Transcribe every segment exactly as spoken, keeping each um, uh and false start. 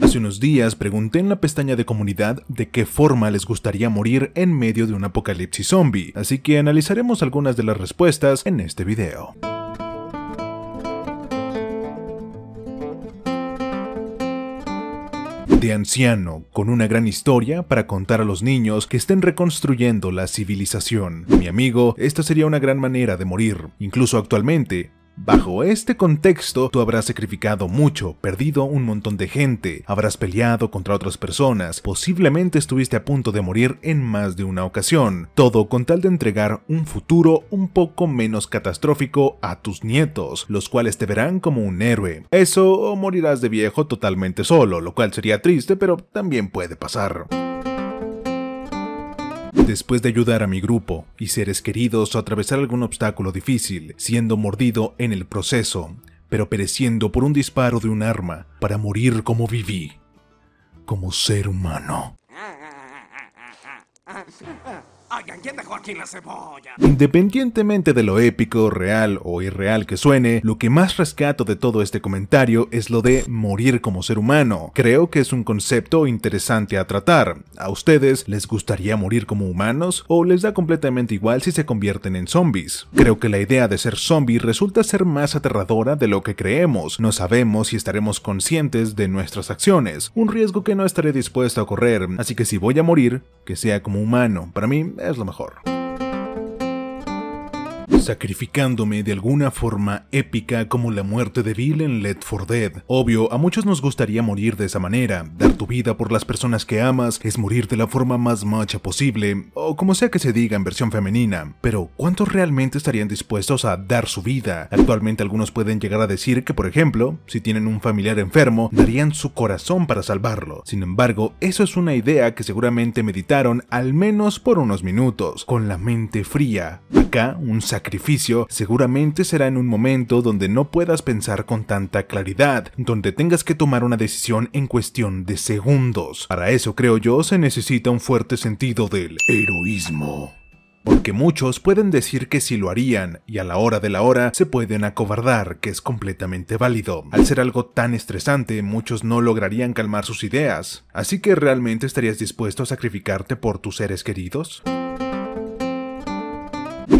Hace unos días pregunté en la pestaña de comunidad de qué forma les gustaría morir en medio de un apocalipsis zombie, así que analizaremos algunas de las respuestas en este video. De anciano, con una gran historia para contar a los niños que estén reconstruyendo la civilización. Mi amigo, esta sería una gran manera de morir, incluso actualmente. Bajo este contexto, tú habrás sacrificado mucho, perdido un montón de gente, habrás peleado contra otras personas, posiblemente estuviste a punto de morir en más de una ocasión, todo con tal de entregar un futuro un poco menos catastrófico a tus nietos, los cuales te verán como un héroe. Eso, o morirás de viejo totalmente solo, lo cual sería triste, pero también puede pasar. Después de ayudar a mi grupo y seres queridos a atravesar algún obstáculo difícil, siendo mordido en el proceso, pero pereciendo por un disparo de un arma para morir como viví, como ser humano. Independientemente de lo épico, real o irreal que suene, lo que más rescato de todo este comentario es lo de morir como ser humano. Creo que es un concepto interesante a tratar. ¿A ustedes les gustaría morir como humanos o les da completamente igual si se convierten en zombies? Creo que la idea de ser zombie resulta ser más aterradora de lo que creemos. No sabemos si estaremos conscientes de nuestras acciones, un riesgo que no estaré dispuesto a correr, así que si voy a morir, que sea como humano. Para mí es lo mejor. Sacrificándome de alguna forma épica como la muerte de Bill en Left four Dead. Obvio, a muchos nos gustaría morir de esa manera. Dar tu vida por las personas que amas es morir de la forma más macha posible, o como sea que se diga en versión femenina. Pero, ¿cuántos realmente estarían dispuestos a dar su vida? Actualmente algunos pueden llegar a decir que, por ejemplo, si tienen un familiar enfermo, darían su corazón para salvarlo. Sin embargo, eso es una idea que seguramente meditaron al menos por unos minutos, con la mente fría. Acá, un sacrificio Sacrificio seguramente será en un momento donde no puedas pensar con tanta claridad, donde tengas que tomar una decisión en cuestión de segundos. Para eso, creo yo, se necesita un fuerte sentido del heroísmo. Porque muchos pueden decir que sí lo harían, y a la hora de la hora se pueden acobardar, que es completamente válido. Al ser algo tan estresante, muchos no lograrían calmar sus ideas. Así que, ¿realmente estarías dispuesto a sacrificarte por tus seres queridos?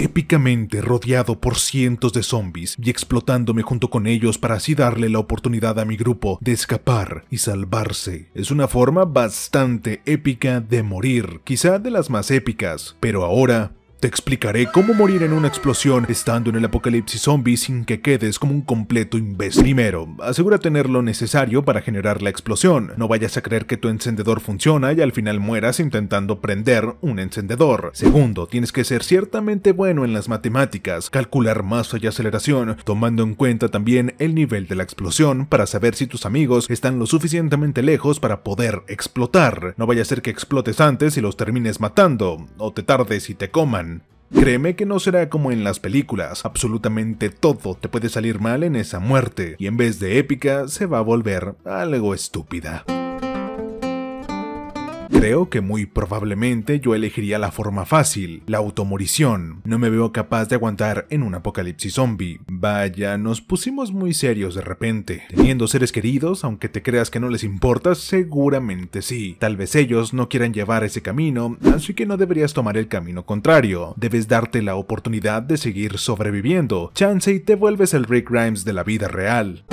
Épicamente rodeado por cientos de zombies y explotándome junto con ellos para así darle la oportunidad a mi grupo de escapar y salvarse. Es una forma bastante épica de morir, quizá de las más épicas, pero ahora te explicaré cómo morir en una explosión estando en el apocalipsis zombie sin que quedes como un completo imbécil. Primero, asegura tener lo necesario para generar la explosión. No vayas a creer que tu encendedor funciona y al final mueras intentando prender un encendedor. Segundo, tienes que ser ciertamente bueno en las matemáticas, calcular masa y aceleración, tomando en cuenta también el nivel de la explosión para saber si tus amigos están lo suficientemente lejos para poder explotar. No vaya a ser que explotes antes y los termines matando, o te tardes y te coman. Créeme que no será como en las películas, absolutamente todo te puede salir mal en esa muerte, y en vez de épica, se va a volver algo estúpida. Creo que muy probablemente yo elegiría la forma fácil, la automorición. No me veo capaz de aguantar en un apocalipsis zombie. Vaya, nos pusimos muy serios de repente. Teniendo seres queridos, aunque te creas que no les importa, seguramente sí. Tal vez ellos no quieran llevar ese camino, así que no deberías tomar el camino contrario. Debes darte la oportunidad de seguir sobreviviendo. Chance y te vuelves el Rick Grimes de la vida real.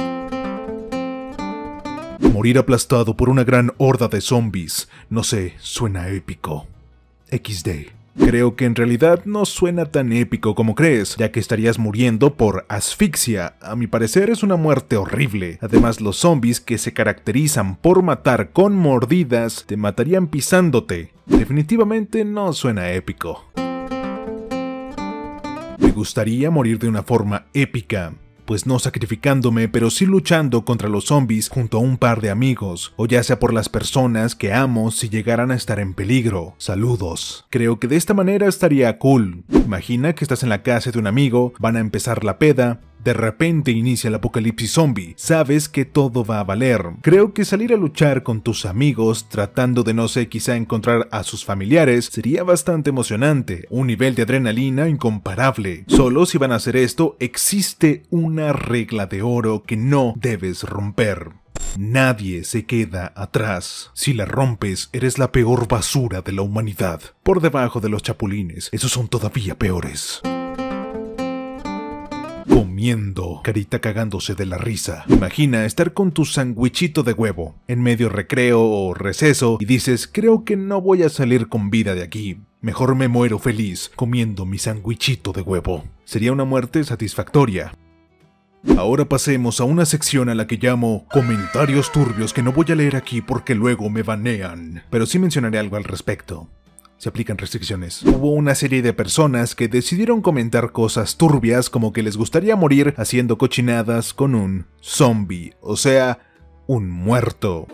Morir aplastado por una gran horda de zombies. No sé, suena épico. equis de. Creo que en realidad no suena tan épico como crees, ya que estarías muriendo por asfixia. A mi parecer es una muerte horrible. Además, los zombies que se caracterizan por matar con mordidas te matarían pisándote. Definitivamente no suena épico. Me gustaría morir de una forma épica. Pues no sacrificándome, pero sí luchando contra los zombies junto a un par de amigos, o ya sea por las personas que amo si llegaran a estar en peligro. Saludos. Creo que de esta manera estaría cool. Imagina que estás en la casa de un amigo, van a empezar la peda, de repente inicia el apocalipsis zombie, sabes que todo va a valer. Creo que salir a luchar con tus amigos, tratando de no sé, quizá encontrar a sus familiares, sería bastante emocionante, un nivel de adrenalina incomparable. Solo si van a hacer esto, existe una regla de oro que no debes romper. Nadie se queda atrás. Si la rompes, eres la peor basura de la humanidad. Por debajo de los chapulines, esos son todavía peores. Comiendo, Carita cagándose de la risa. Imagina estar con tu sandwichito de huevo en medio recreo o receso y dices, creo que no voy a salir con vida de aquí. Mejor me muero feliz comiendo mi sandwichito de huevo. Sería una muerte satisfactoria. Ahora pasemos a una sección a la que llamo comentarios turbios, que no voy a leer aquí porque luego me banean, pero sí mencionaré algo al respecto. Se aplican restricciones. Hubo una serie de personas que decidieron comentar cosas turbias, como que les gustaría morir haciendo cochinadas con un zombie, o sea, un muerto.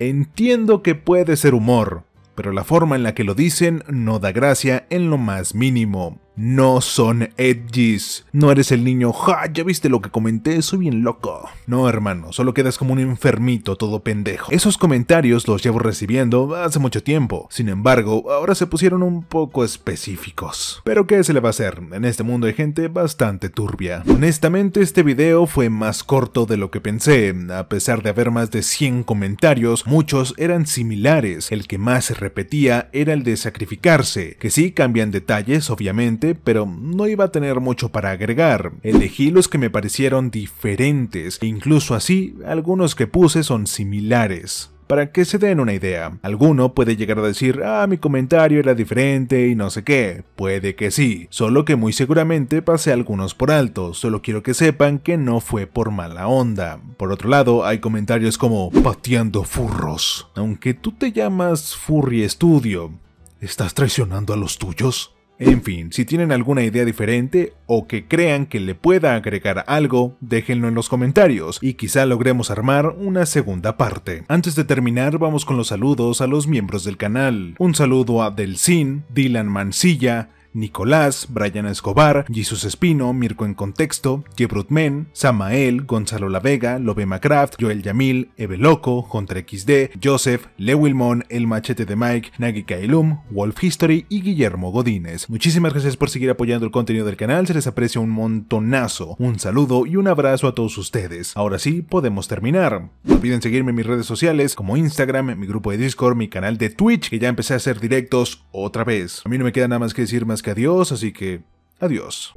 Entiendo que puede ser humor, pero la forma en la que lo dicen no da gracia en lo más mínimo. No son edgys. No eres el niño, ja, ya viste lo que comenté, soy bien loco. No, hermano, solo quedas como un enfermito todo pendejo. Esos comentarios los llevo recibiendo hace mucho tiempo. Sin embargo, ahora se pusieron un poco específicos. Pero ¿qué se le va a hacer? En este mundo hay gente bastante turbia. Honestamente, este video fue más corto de lo que pensé. A pesar de haber más de cien comentarios, muchos eran similares. El que más se repetía era el de sacrificarse, que sí cambian detalles, obviamente, pero no iba a tener mucho para agregar. Elegí los que me parecieron diferentes, e incluso así, algunos que puse son similares. Para que se den una idea, alguno puede llegar a decir, ah, mi comentario era diferente y no sé qué. Puede que sí, solo que muy seguramente pasé algunos por alto, solo quiero que sepan que no fue por mala onda. Por otro lado, hay comentarios como, pateando furros. Aunque tú te llamas Furry Studio, ¿estás traicionando a los tuyos? En fin, si tienen alguna idea diferente o que crean que le pueda agregar algo, déjenlo en los comentarios y quizá logremos armar una segunda parte. Antes de terminar, vamos con los saludos a los miembros del canal. Un saludo a Delcin, Dylan Mancilla, Nicolás, Brian Escobar, Jesus Espino, Mirko en Contexto, Jebrutmen, Samael, Gonzalo La Vega, Lobema Craft, Joel Yamil, Eveloco, Contra equis de, Joseph, Lewilmon, El Machete de Mike, Nagi Kailum, Wolf History y Guillermo Godínez. Muchísimas gracias por seguir apoyando el contenido del canal, se les aprecia un montonazo. Un saludo y un abrazo a todos ustedes. Ahora sí, podemos terminar. No olviden seguirme en mis redes sociales como Instagram, mi grupo de Discord, mi canal de Twitch, que ya empecé a hacer directos otra vez. A mí no me queda nada más que decir más que adiós, así que adiós.